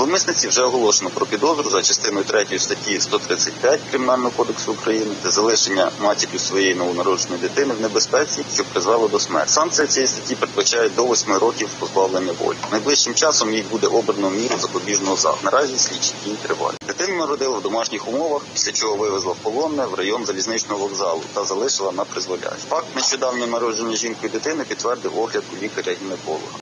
Зловмисниці вже оголошено про підозру за частиною 3 статті 135 Кримінального кодексу України та залишення матір'ю своєї новонародженої дитини в небезпеці, що призвело до смерті. Санкція цієї статті передбачає до 8 років позбавлення волі. Найближчим часом їй буде обрано міру запобіжного заходу. Наразі слідчі дії тривають. Дитину народила в домашніх умовах, після чого вивезла в Полонне в район залізничного вокзалу та залишила на призволяще. Факт нещодавньо народження жінкою дитини підтвердив огляд у лікаря-гінеколога.